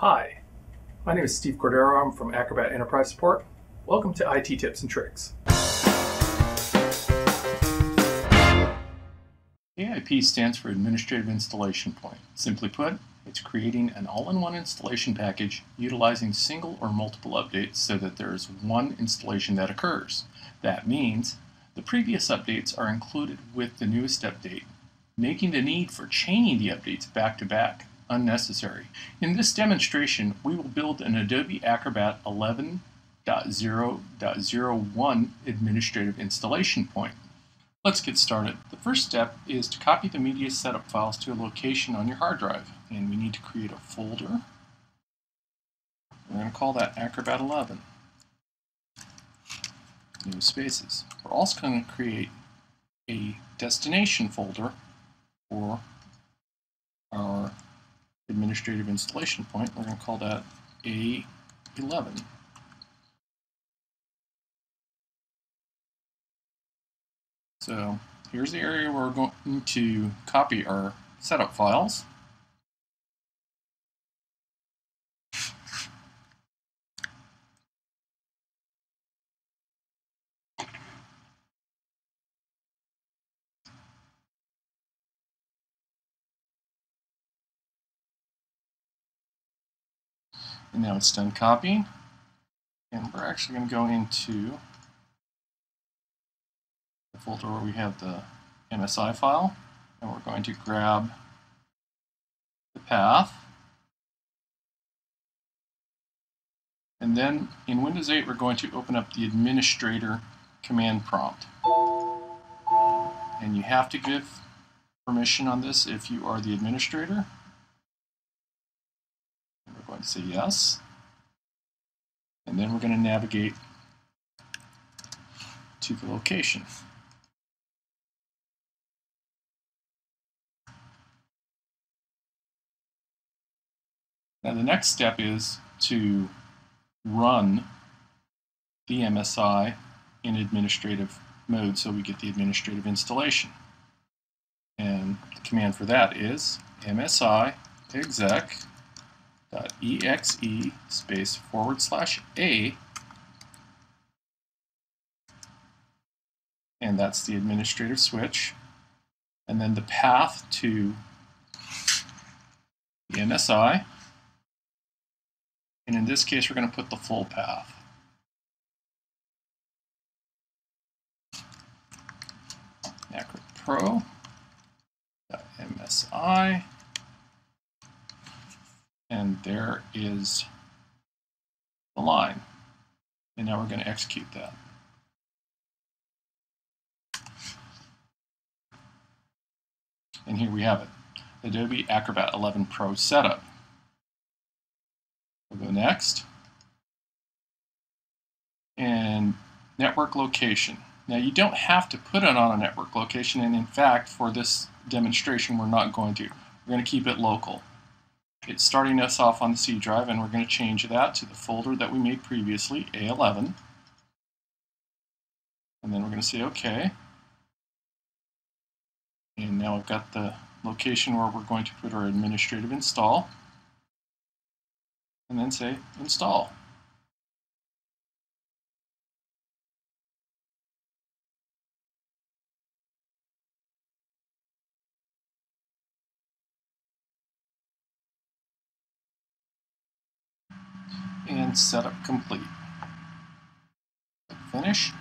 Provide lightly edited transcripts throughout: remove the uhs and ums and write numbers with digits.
Hi, my name is Steve Cordero. I'm from Acrobat Enterprise Support. Welcome to IT Tips and Tricks. AIP stands for Administrative Installation Point. Simply put, it's creating an all-in-one installation package utilizing single or multiple updates so that there is one installation that occurs. That means the previous updates are included with the newest update, making the need for chaining the updates back-to-back unnecessary. In this demonstration, we will build an Adobe Acrobat 11.0.01 administrative installation point. Let's get started. The first step is to copy the media setup files to a location on your hard drive, and we need to create a folder. We're going to call that Acrobat 11. No spaces. We're also going to create a destination folder for our administrative installation point. We're going to call that A11. So here's the area where we're going to copy our setup files. And now it's done copying, and we're actually going to go into the folder where we have the MSI file, and we're going to grab the path. And then in Windows 8, we're going to open up the administrator command prompt. And you have to give permission on this if you are the administrator. We're going to say yes, and then we're going to navigate to the location. Now the next step is to run the MSI in administrative mode so we get the administrative installation. And the command for that is MSIEXEC.exe/a, and that's the administrative switch, and then the path to the MSI, and in this case we're going to put the full path. AcroPro.msi. And there is the line. And now we're going to execute that. And here we have it, Adobe Acrobat 11 Pro setup. We'll go next. And network location. Now you don't have to put it on a network location, and in fact, for this demonstration, we're not going to. We're going to keep it local. It's starting us off on the C drive, and we're going to change that to the folder that we made previously, A11. And then we're going to say OK. And now I've got the location where we're going to put our administrative install. And then say install. And setup complete. Click finish.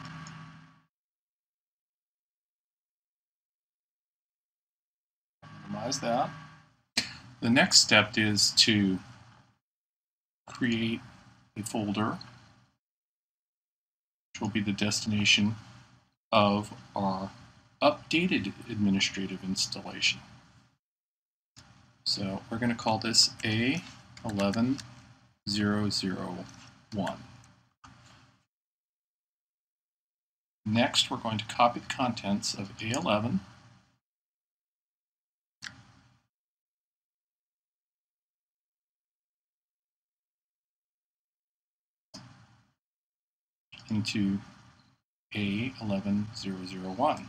Minimize that. The next step is to create a folder, which will be the destination of our updated administrative installation. So we're going to call this A11.0.01. Next, we're going to copy the contents of A11 into A11.0.01.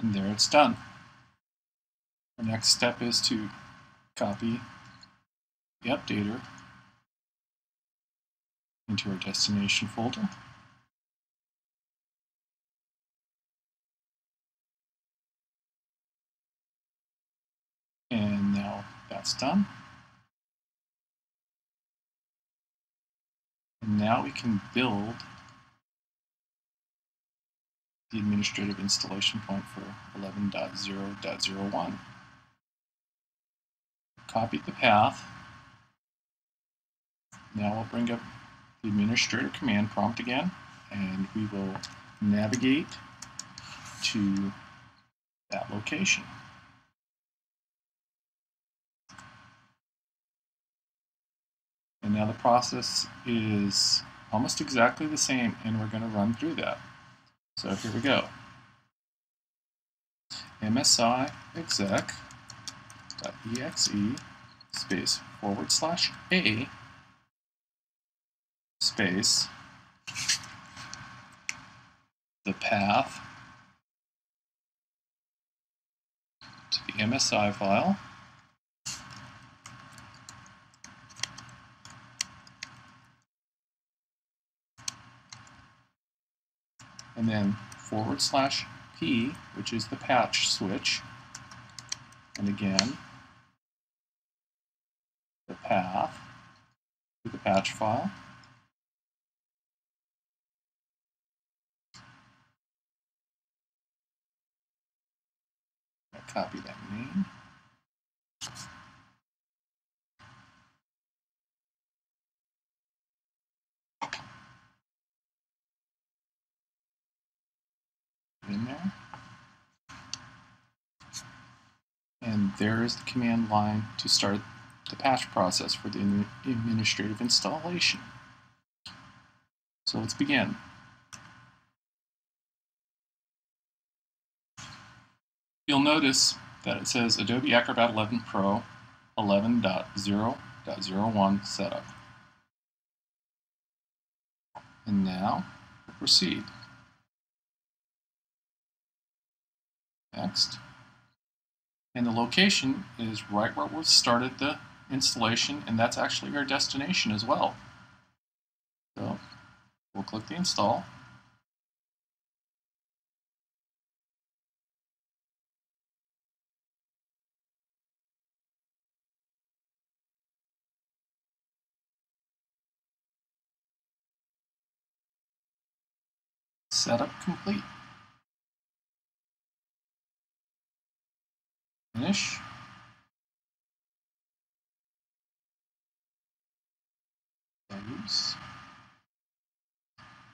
And there it's done. The next step is to copy the updater into our destination folder. And now that's done. And now we can build the administrative installation point for 11.0.01. Copy the path. Now we'll bring up the administrator command prompt again, and we will navigate to that location. And now the process is almost exactly the same, and we're going to run through that. So here we go. MSIEXEC.exe/a the path to the MSI file, and then /p, which is the patch switch, and again the path to the patch file, copy that name, in there, and there is the command line to start the patch process for the administrative installation. So let's begin. You'll notice that it says Adobe Acrobat 11 Pro 11.0.01 setup. And now we'll proceed. Next. And the location is right where we started the installation, and that's actually our destination as well. So we'll click the install. Setup complete. Finish. Values.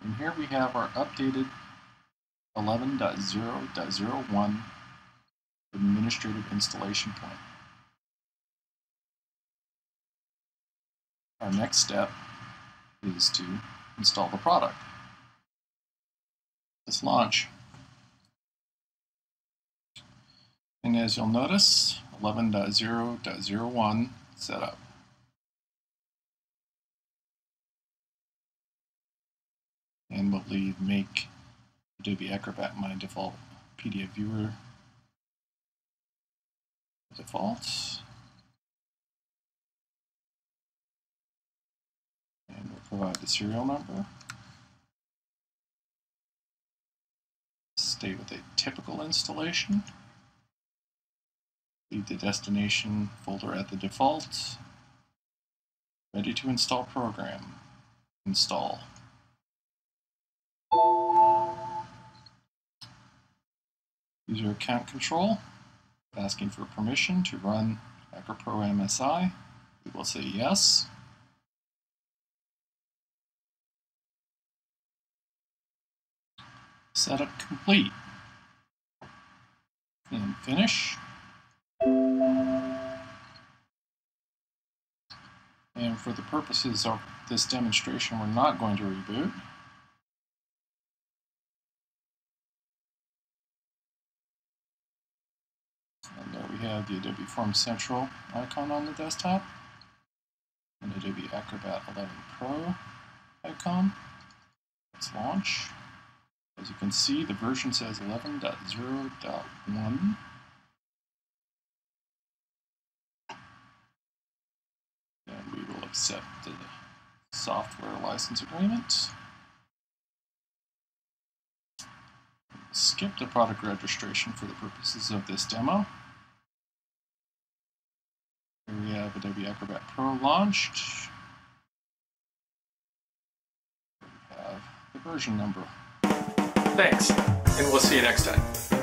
And here we have our updated 11.0.01 administrative installation point. Our next step is to install the product. Let's launch. And as you'll notice, 11.0.01 setup. And we'll leave make Adobe Acrobat my default PDF viewer default. And we'll provide the serial number. Stay with a typical installation. Leave the destination folder at the default. Ready to install program. Install. User account control. Asking for permission to run AcroPro.msi. We will say yes. Setup complete. And finish. And for the purposes of this demonstration, we're not going to reboot. And there we have the Adobe Forms Central icon on the desktop, and Adobe Acrobat 11 Pro icon. Let's launch. As you can see, the version says 11.0.1. And we will accept the software license agreement. Skip the product registration for the purposes of this demo. Here we have Adobe Acrobat Pro launched. We have the version number. Thanks, and we'll see you next time.